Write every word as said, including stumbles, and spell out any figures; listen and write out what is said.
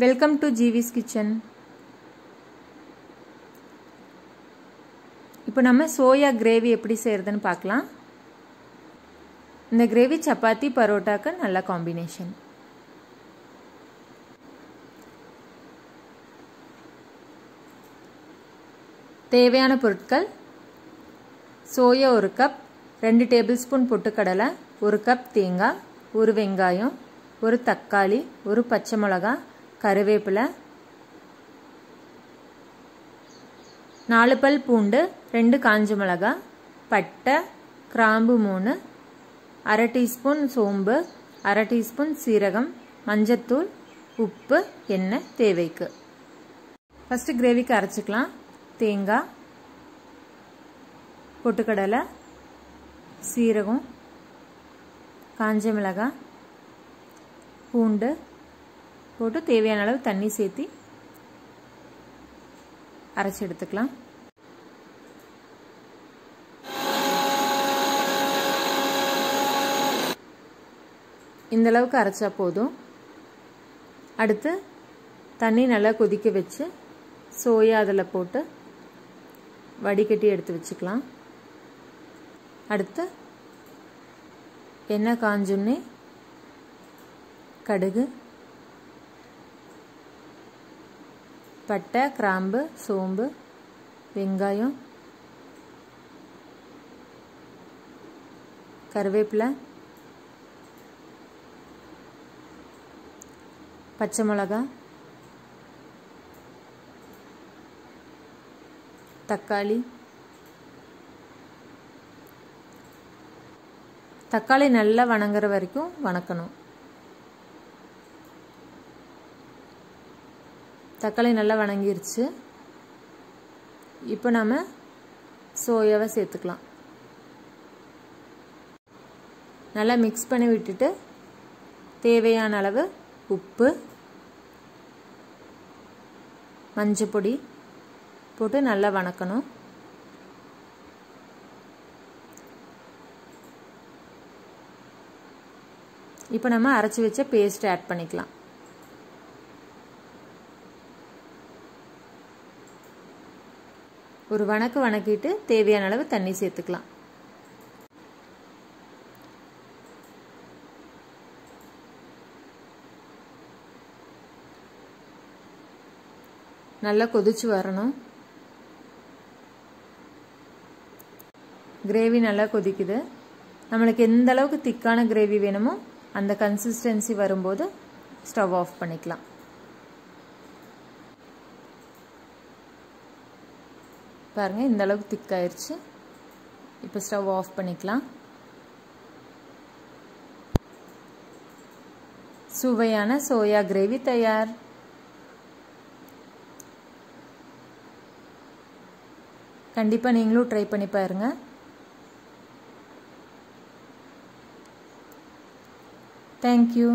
Welcome to जीवीस kitchen. இப்போ நம்ம soya gravy எப்படி செய்யறதுன்னு பார்க்கலாம்। இந்த கிரேவி சப்பாத்தி பரோட்டாக்கு நல்ல காம்பினேஷன்। தேவையான பொருட்கள் சோயா ஒரு கப், ரெண்டு டேபிள்ஸ்பூன் பொட்டுக்கடலை, ஒரு கப் தேங்காய், ஒரு வெங்காயம், ஒரு தக்காளி, ஒரு பச்சை மிளகாய், கறிவேப்பிலை, नालु पल पूंडु, रेंडु कांजी मिलगा, पट्टा, क्रांबु मूणु, अरे टीस्पून सोंबु, अरे टीस्पून सीरगम, मंजत्तूल, उप्पु, एण्णेई तेवैक्कु। फर्स्ट ग्रेवी की अरचिक्कलाम। तेंगाई, पोट्टुकडलै, सीरगम, कांजी मिलगा, पूंडु पोट्टु तेवैयान अलवु तण्णी सेत्तु அரைச்சு எடுத்துக்கலாம்। இந்த அளவுக்கு அரைச்சா போதும்। அடுத்து தண்ணி நல்லா கொதிக்க வெச்சு சோயா அதல போட்டு வடிகட்டி எடுத்து வச்சுக்கலாம்। அடுத்து எண்ணெய் காஞ்சோனே கடுகு, पट्टा, क्रांबु, सोंबु, वेंगायम, करिवेपिला, पच्चै मिलगाय, तक्काली तक्काली नल्ला वणंगुर वरैक्कुम वणक्कणुम। தக்காளி நல்லா வணங்கிருச்சு। இப்போ நாம சோயாவை சேர்த்துக்கலாம்। நல்லா மிக்ஸ் பண்ணி விட்டுட்டு தேவையான அளவு உப்பு, மஞ்சள் பொடி போட்டு நல்லா வணக்கணும்। இப்போ நம்ம அரைச்சு வச்ச பேஸ்ட் ஆட் பண்ணிக்கலாம்। ஒரு வணக்கு வணக்கிட்டு தேவையான அளவு தண்ணி சேர்த்துக்கலாம்। நல்லா கொதிச்சு வரணும்। கிரேவி நல்லா கொதிக்குது। நமக்கு எந்த அளவுக்கு திக்கான கிரேவி வேணுமோ அந்த கன்சிஸ்டன்சி வரும்போது ஸ்டவ் ஆஃப் பண்ணிக்கலாம்। பாருங்க இந்த அளவுக்கு திக் ஆயிருச்சு। இப்போ ஸ்டவ் ஆஃப் பண்ணிக்கலாம்। சுவையான சோயா கிரேவி தயார்। கண்டிப்பா நீங்களும் ட்ரை பண்ணி பாருங்க। Thank you.